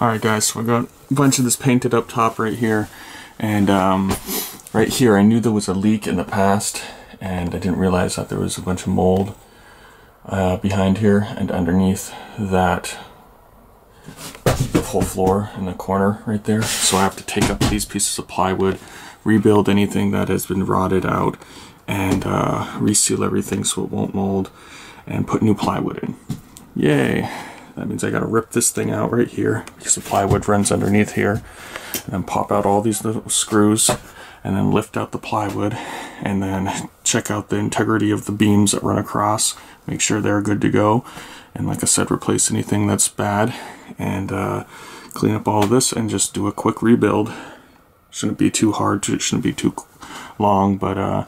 Alright guys, so I got a bunch of this painted up top right here, and right here I knew there was a leak in the past and I didn't realize that there was a bunch of mold behind here and underneath that, the whole floor in the corner right there. So I have to take up these pieces of plywood, rebuild anything that has been rotted out, and reseal everything so it won't mold, and put new plywood in. Yay! That means I gotta rip this thing out right here because the plywood runs underneath here, and then pop out all these little screws and then lift out the plywood and then check out the integrity of the beams that run across, make sure they're good to go, and like I said, replace anything that's bad, and clean up all of this and just do a quick rebuild. Shouldn't be too hard, it shouldn't be too long, but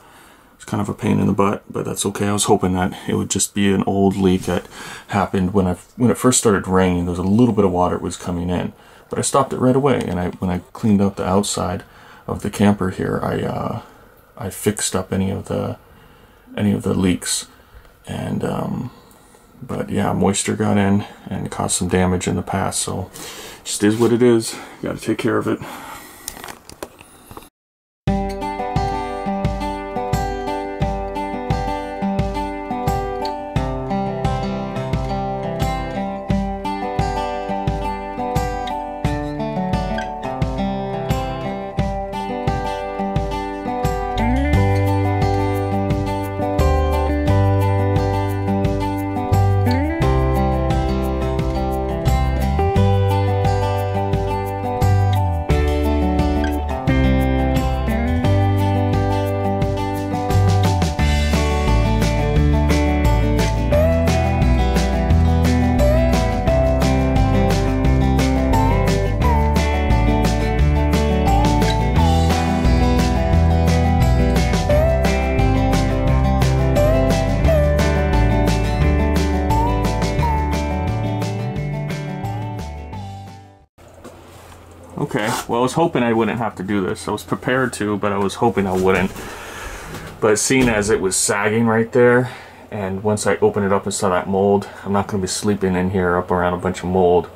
it's kind of a pain in the butt, but that's okay. I was hoping that it would just be an old leak that happened when it first started raining. There was a little bit of water that was coming in, but I stopped it right away. And when I cleaned up the outside of the camper here, I fixed up any of the leaks, and but yeah, moisture got in and caused some damage in the past. So it just is what it is. Got to take care of it. Okay, well I was hoping I wouldn't have to do this. I was prepared to, but I was hoping I wouldn't. But seeing as it was sagging right there, and once I open it up and saw that mold, I'm not going to be sleeping in here up around a bunch of mold.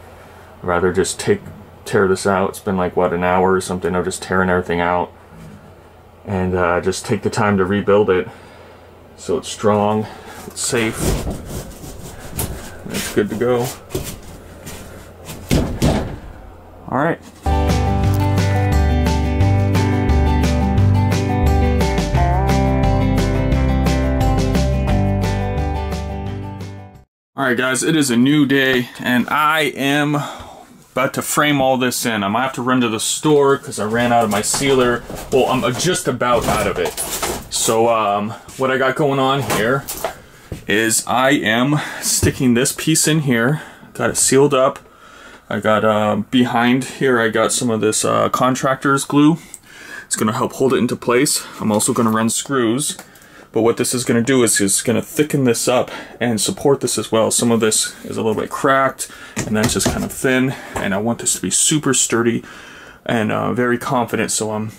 I'd rather just tear this out. It's been like, what, an hour or something of just tearing everything out. And just take the time to rebuild it so it's strong, it's safe, and it's good to go. Alright. Alright guys, it is a new day and I am about to frame all this in. I might have to run to the store because I ran out of my sealer. Well, I'm just about out of it. So what I got going on here is I am sticking this piece in here. Got it sealed up. I got behind here, I got some of this contractor's glue. It's going to help hold it into place. I'm also going to run screws. But what this is going to do is it's going to thicken this up and support this as well. Some of this is a little bit cracked and that's just kind of thin, and I want this to be super sturdy and very confident. So I'm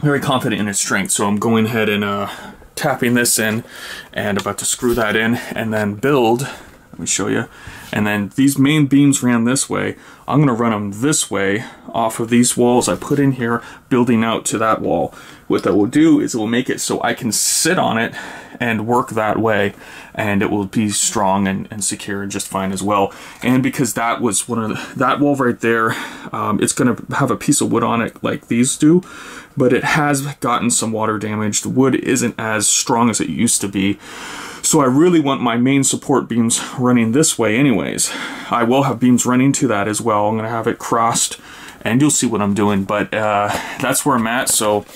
very confident in its strength. So I'm going ahead and tapping this in and about to screw that in and then build. Let me show you. And then these main beams ran this way. I'm going to run them this way off of these walls I put in here, building out to that wall. What that will do is it will make it so I can sit on it and work that way, and it will be strong and secure and just fine as well. And because that was that wall right there, it's going to have a piece of wood on it like these do, but it has gotten some water damage. The wood isn't as strong as it used to be. So I really want my main support beams running this way anyways. I will have beams running to that as well. I'm going to have it crossed and you'll see what I'm doing, but that's where I'm at. So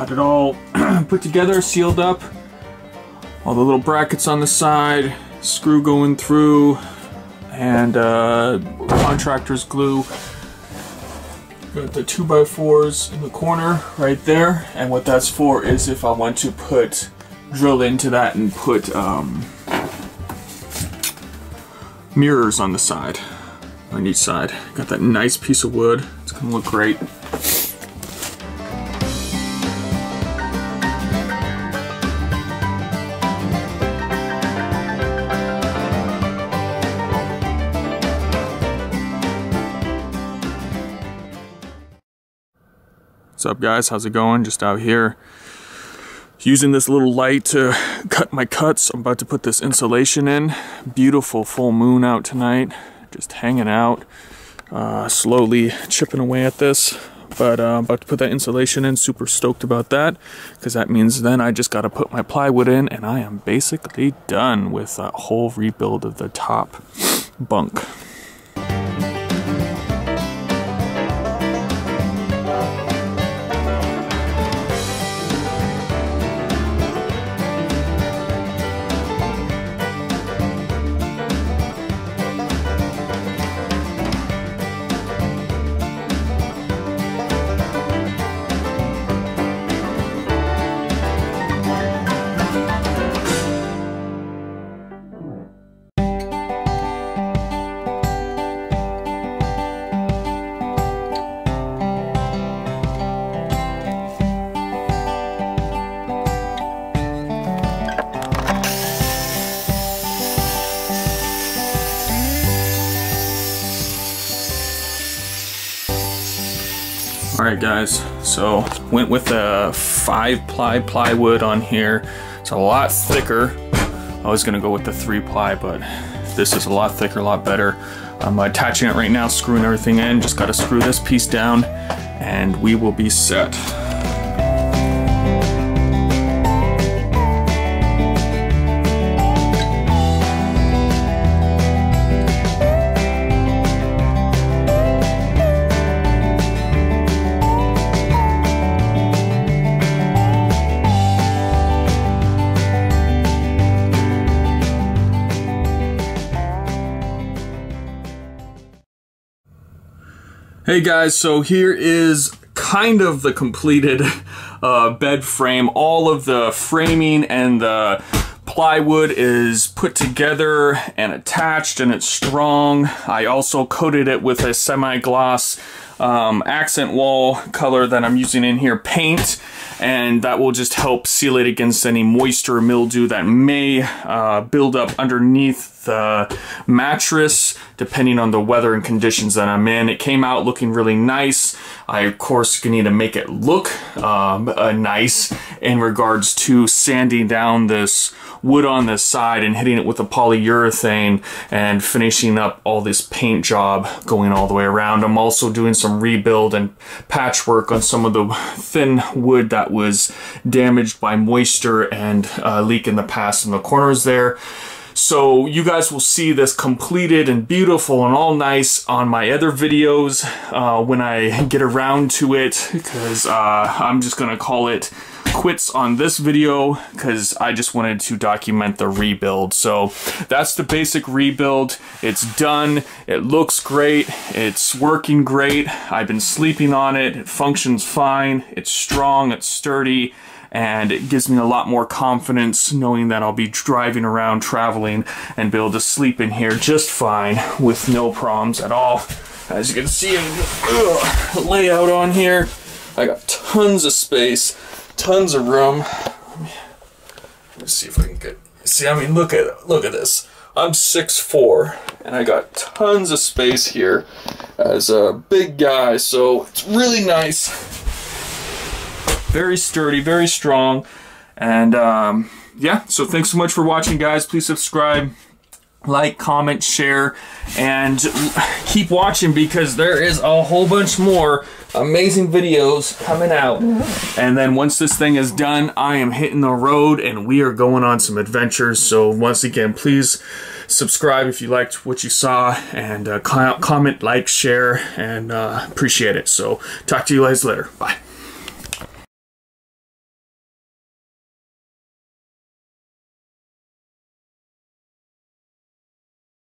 Got it all put together, sealed up. All the little brackets on the side, screw going through, and contractor's glue. Got the 2x4s in the corner right there, and what that's for is if I want to put, drill into that and put mirrors on the side, on each side. Got that nice piece of wood, it's gonna look great. What's up, guys? How's it going? Just out here using this little light to cut my cuts. I'm about to put this insulation in. Beautiful full moon out tonight. Just hanging out, slowly chipping away at this. But I'm about to put that insulation in. Super stoked about that, because that means then I just got to put my plywood in, and I am basically done with that whole rebuild of the top bunk. Alright guys, so went with a 5-ply plywood on here. It's a lot thicker. I was gonna go with the 3-ply, but this is a lot thicker, a lot better. I'm attaching it right now, screwing everything in. Just gotta screw this piece down and we will be set. Hey guys, so here is kind of the completed bed frame. All of the framing and the plywood is put together and attached, and it's strong. I also coated it with a semi-gloss accent wall color that I'm using in here, paint, and that will just help seal it against any moisture mildew that may build up underneath the mattress, depending on the weather and conditions that I'm in. It came out looking really nice. I, of course, need to make it look nice in regards to sanding down this wood on this side and hitting it with a polyurethane and finishing up all this paint job going all the way around. I'm also doing some rebuild and patchwork on some of the thin wood that was damaged by moisture and leak in the past in the corners there. So you guys will see this completed and beautiful and all nice on my other videos when I get around to it, because I'm just gonna call it quits on this video, because I just wanted to document the rebuild. So that's the basic rebuild. It's done. It looks great. It's working great. I've been sleeping on it. It functions fine. It's strong. It's sturdy. And it gives me a lot more confidence knowing that I'll be driving around, traveling, and be able to sleep in here just fine with no problems at all. As you can see in the layout on here, I got tons of space, tons of room. Let's see if I can get, see, I mean, look at this. I'm 6'4", and I got tons of space here as a big guy, so it's really nice. Very sturdy, very strong, and yeah, so thanks so much for watching, guys. Please subscribe, like, comment, share, and keep watching, because there is a whole bunch more amazing videos coming out. And then once this thing is done, I am hitting the road and we are going on some adventures. So once again, please subscribe if you liked what you saw, and comment, like, share, and appreciate it. So talk to you guys later. Bye.